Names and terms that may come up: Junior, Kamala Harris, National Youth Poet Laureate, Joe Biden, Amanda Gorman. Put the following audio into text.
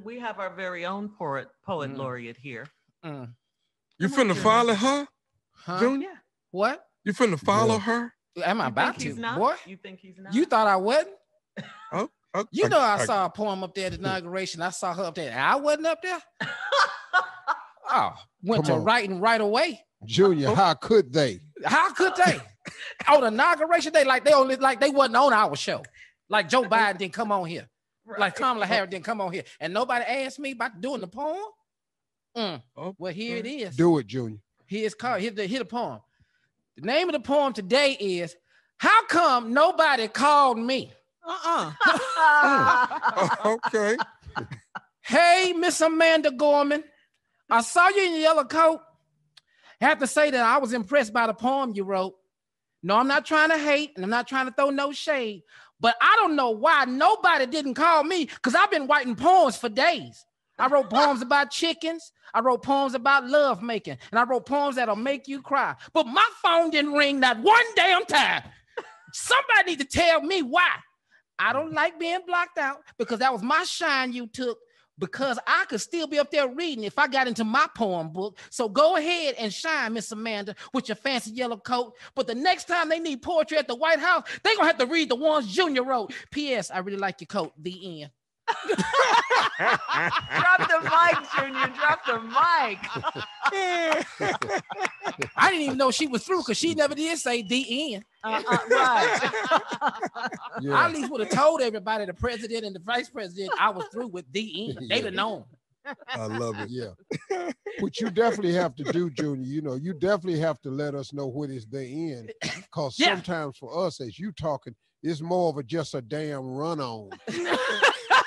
We have our very own poet laureate here. You finna follow her? Huh? Junior? Yeah. What? You finna follow her? Am I about to? What? You think he's not? You thought I wasn't? Oh, okay. You know I saw a poem up there at the inauguration. I saw her up there. I wasn't up there? Oh, went to writing right away. Junior, how could they? How could they? On inauguration day, like they wasn't on our show. Like Joe Biden didn't come on here. Right. Like Kamala Harris didn't come on here. And nobody asked me about doing the poem. Well, here it is. Do it, Junior. Here's the poem. The name of the poem today is, How Come Nobody Called Me? Okay. Hey, Miss Amanda Gorman, I saw you in your yellow coat. I have to say that I was impressed by the poem you wrote. No, I'm not trying to hate, and I'm not trying to throw no shade, but I don't know why nobody didn't call me, because I've been writing poems for days. I wrote poems about chickens. I wrote poems about love making, and I wrote poems that'll make you cry. But my phone didn't ring not one damn time. Somebody need to tell me why. I don't like being blocked out, because that was my shine you took, because I could still be up there reading if I got into my poem book. So go ahead and shine, Miss Amanda, with your fancy yellow coat. But the next time they need poetry at the White House, they're going to have to read the ones Junior wrote. P.S. I really like your coat. The end. Drop the mic, Junior. Drop the mic. I didn't even know she was through, because she never did say the end. Right. Yeah. I at least would have told everybody, the president and the vice president, I was through with the end. They'd have known. I love it. Yeah. What you definitely have to do, Junior, you definitely have to let us know what is the end. Because sometimes for us, as you talking, it's more of just a damn run on.